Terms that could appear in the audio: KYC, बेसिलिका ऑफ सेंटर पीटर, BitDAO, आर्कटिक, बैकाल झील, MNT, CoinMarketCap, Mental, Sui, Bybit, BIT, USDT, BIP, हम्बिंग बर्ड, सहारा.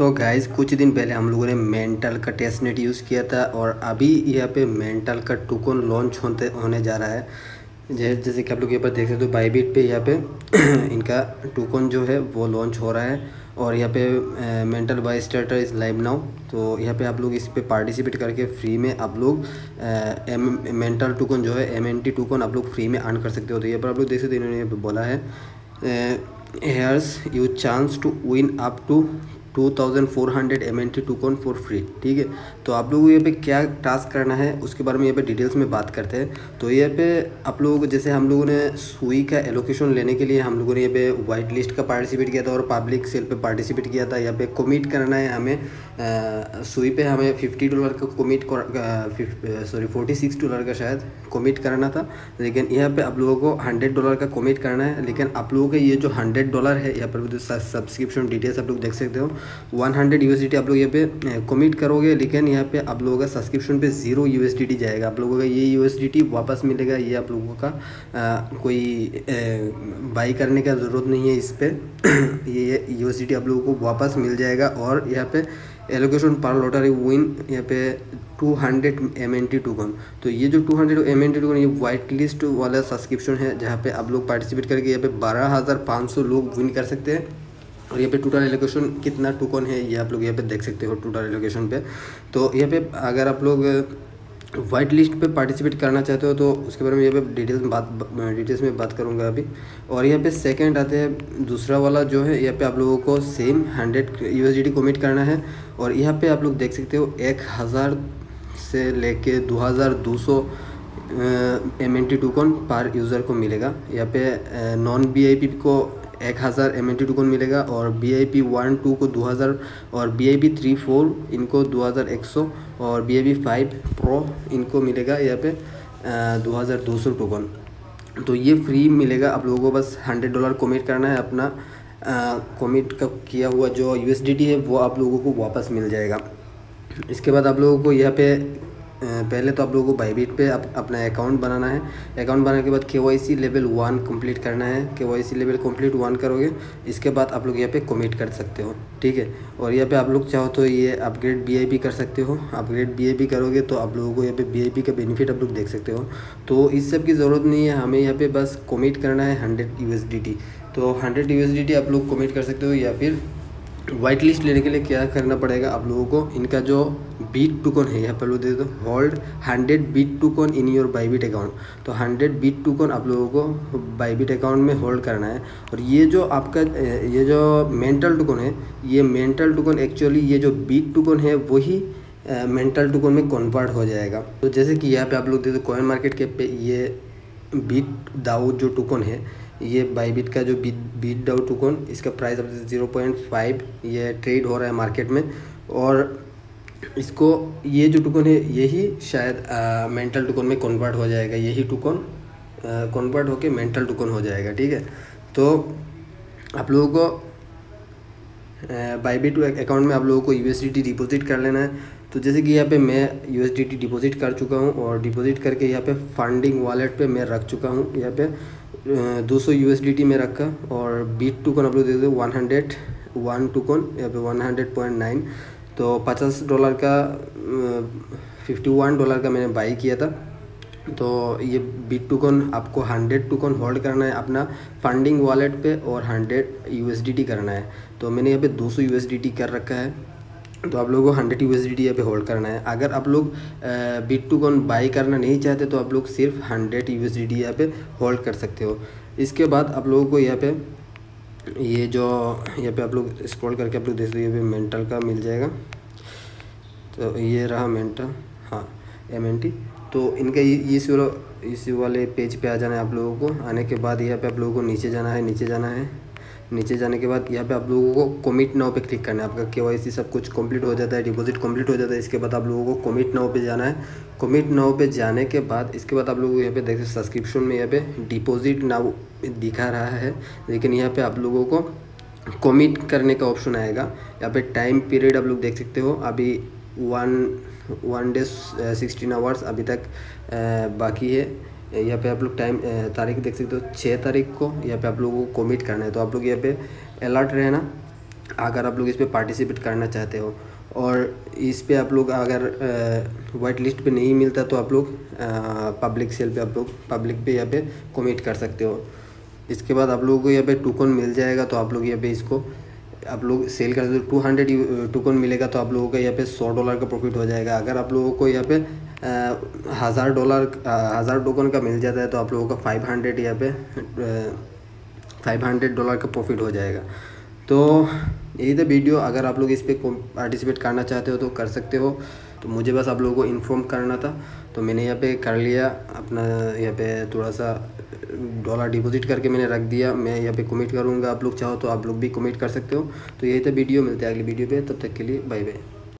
तो गाइज़ कुछ दिन पहले हम लोगों ने मेंटल का टेस्टनेट यूज़ किया था और अभी यहाँ पे मेंटल का टोकन लॉन्च होने जा रहा है। जैसे कि आप लोग यहाँ पर देख सकते हो बायबिट पे यहाँ पे इनका टोकन जो है वो लॉन्च हो रहा है और यहाँ पे Mantle bye starter is live now. तो यहाँ पे आप लोग इस पे पार्टिसिपेट करके फ्री में आप लोग मेंटल टोकन जो है MNT टोकन आप लोग फ्री में अर्न कर सकते हो। तो यहाँ पर आप लोग देख सकते हो इन्होंने यहाँ पर बोला है here's you chance to win up to 2400 MNT token for free. ठीक है, तो आप लोगों को यहाँ पे क्या टास्क करना है उसके बारे में यहाँ पे डिटेल्स में बात करते हैं। तो यहाँ पे आप लोग जैसे हम लोगों ने सुई का एलोकेशन लेने के लिए हम लोगों ने यहाँ पे वाइट लिस्ट का पार्टिसिपेट किया था और पब्लिक सेल पे पार्टिसिपेट किया था। यहाँ पे कमिट करना है हमें सुई पे हमें $50 का कमिट सॉरी $46 का शायद कमिट कराना था, लेकिन यहाँ पे आप लोगों को $100 का कमिट करना है। लेकिन आप लोगों का ये जो $100 है यहाँ पर सब्सक्रिप्शन डिटेल्स आप लोग देख सकते हो। 100 USDT आप लोग यहाँ पे कमिट करोगे, लेकिन यहाँ पे आप लोगों का सब्सक्रिप्शन पे 0 USDT जाएगा। आप लोगों का ये USDT वापस मिलेगा। ये आप लोगों का कोई बाई करने का ज़रूरत नहीं है इस पर। ये USDT आप लोगों को वापस मिल जाएगा। और यहाँ पे एलोकेशन पर लॉटरी विन यहाँ पे 200 MNT टोकन। तो ये जो 200 MNT टोकन ये वाइट लिस्ट वाला सब्सक्रिप्शन है जहाँ पे आप लोग पार्टिसिपेट करके यहाँ पे 12,500 लोग विन कर सकते हैं। और यहाँ पे टोटल एलोकेशन कितना टोकन है ये आप लोग यहाँ पे देख सकते हो टोटल एलोकेशन पे। तो यहाँ पे अगर आप लोग वाइट लिस्ट पे पार्टिसिपेट करना चाहते हो तो उसके बारे में यहाँ पे डिटेल्स में बात करूँगा अभी। और यहाँ पे सेकंड आते हैं दूसरा वाला जो है यहाँ पे आप लोगों को सेम 100 USDT कमिट करना है। और यहाँ पर आप लोग देख सकते हो 1000 से लेके 2200 MNT टोकन पर यूज़र को मिलेगा। यहाँ पे नॉन VIP को 1000 MNT टोकन मिलेगा और BIP 1-2 को 2000 और BIP 3-4 इनको 2100 और BIP 5 Pro इनको मिलेगा यहाँ पे 2200 टोकन। तो ये फ्री मिलेगा आप लोगों को। बस $100 कमिट करना है अपना कमिट का किया हुआ जो USDT है वो आप लोगों को वापस मिल जाएगा। इसके बाद आप लोगों को यहाँ पे पहले तो आप लोगों को बायबिट पे अपना अकाउंट बनाना है। अकाउंट बनाने के बाद KYC लेवल 1 कंप्लीट करना है। KYC लेवल कंप्लीट 1 करोगे इसके बाद आप लोग यहाँ पे कमिट कर सकते हो। ठीक है, और यहाँ पे आप लोग चाहो तो ये अपग्रेड BIP कर सकते हो। अपग्रेड BIP करोगे तो आप लोगों को यहाँ पे BIP का बेनिफिट आप लोग देख सकते हो। तो इस सब की ज़रूरत नहीं है, हमें यहाँ पर बस कमिट करना है 100 USDT। तो 100 USDT आप लोग कमिट कर सकते हो। या फिर वाइट लिस्ट लेने के लिए क्या करना पड़ेगा आप लोगों को, इनका जो बीट टोकन है यहाँ पर लोग दे दो hold 100 BIT token in your Bybit account. तो 100 BIT टोकन आप लोगों को बायबिट अकाउंट में होल्ड करना है। और ये जो आपका ये जो मेंटल टोकन है ये मेंटल टोकन एक्चुअली ये जो बीट टोकन है वही मेंटल टोकन में कन्वर्ट हो जाएगा। तो जैसे कि यहाँ पे आप लोग दे दो कॉइन मार्केट कैप पे ये BitDAO जो टोकन है ये बायबिट का जो BitDAO टोकन इसका प्राइस अब 0.5 ये ट्रेड हो रहा है मार्केट में। और इसको ये जो टोकन है यही शायद मेंटल टोकन में कन्वर्ट हो जाएगा। यही टोकन कन्वर्ट होके मेंटल टोकन हो जाएगा। ठीक है, तो आप लोगों को बायबिट अकाउंट में आप लोगों को USDT डिपॉजिट कर लेना है। तो जैसे कि यहाँ पे मैं USDT डिपॉजिट कर चुका हूँ और डिपॉजिट करके यहाँ पे फंडिंग वॉलेट पे मैं रख चुका हूँ। यहाँ पे 200 USDT में रखा और बीट टोकन आप लोग दे दो 101 टोकन यहाँ पे 100.9। तो $50 का $51 का मैंने बाई किया था। तो ये बीट टोकन आपको 100 टोकन होल्ड करना है अपना फंडिंग वॉलेट पे और 100 USDT करना है। तो मैंने यहाँ पे 200 USDT कर रखा है। तो आप लोगों को 100 USDT यहाँ पे होल्ड करना है। अगर आप लोग बीट टोकन बाई करना नहीं चाहते तो आप लोग सिर्फ 100 USDT यहाँ पे होल्ड कर सकते हो। इसके बाद आप लोगों को यहाँ पे ये जो यहाँ पे आप लोग स्क्रॉल करके आप लोग देख लीजिए यहाँ पे मेंटल का मिल जाएगा। तो ये रहा मेंटल, हाँ MNT। तो इनका इसी वाले पेज पे आ जाना है आप लोगों को। आने के बाद यहाँ पे आप लोगों को नीचे जाना है। नीचे जाने के बाद यहाँ पे आप लोगों को कमिट नाउ पे क्लिक करना है। आपका KYC सब कुछ कंप्लीट हो जाता है, डिपॉजिट कंप्लीट हो जाता है। इसके बाद आप लोगों को कमिट नाउ पे जाना है। कमिट नाउ पे जाने के बाद इसके बाद आप लोग यहाँ पे देख सकते हो सब्सक्रिप्शन में यहाँ पे डिपॉजिट नाउ दिखा रहा है, लेकिन यहाँ पे आप लोगों को कमिट करने का ऑप्शन आएगा। यहाँ पे टाइम पीरियड आप लोग देख सकते हो। अभी वन डे 16 आवर्स अभी तक बाकी है। यहाँ पे आप लोग टाइम तारीख देख सकते हो 6 तारीख को यहाँ पे आप लोगों को कमिट करना है। तो आप लोग यहाँ पे अलर्ट रहना। अगर आप लोग इस पर पार्टिसिपेट करना चाहते हो। और इस पर आप लोग अगर वाइट लिस्ट पे नहीं मिलता तो आप लोग पब्लिक सेल पे आप लोग पब्लिक पे यहाँ पे कमिट कर सकते हो। इसके बाद आप लोगों को यहाँ पे टोकन मिल जाएगा तो आप लोग यहाँ पे इसको आप लोग सेल कर सकते हो। 200 टोकन मिलेगा तो आप लोगों का यहाँ पे $100 का प्रॉफिट हो जाएगा। अगर आप लोगों को यहाँ पे हज़ार टोकन का मिल जाता है तो आप लोगों का 500 यहाँ पे $500 का प्रॉफिट हो जाएगा। तो यही था वीडियो। अगर आप लोग इस पर पार्टिसिपेट करना चाहते हो तो कर सकते हो। तो मुझे बस आप लोगों को इन्फॉर्म करना था तो मैंने यहाँ पे कर लिया अपना, यहाँ पे थोड़ा सा डॉलर डिपॉजिट करके मैंने रख दिया। मैं यहाँ पे कमिट करूँगा, आप लोग चाहो तो आप लोग भी कमिट कर सकते हो। तो यही था वीडियो, मिलते हैं अगली वीडियो पे, तब तक के लिए बाय बाय।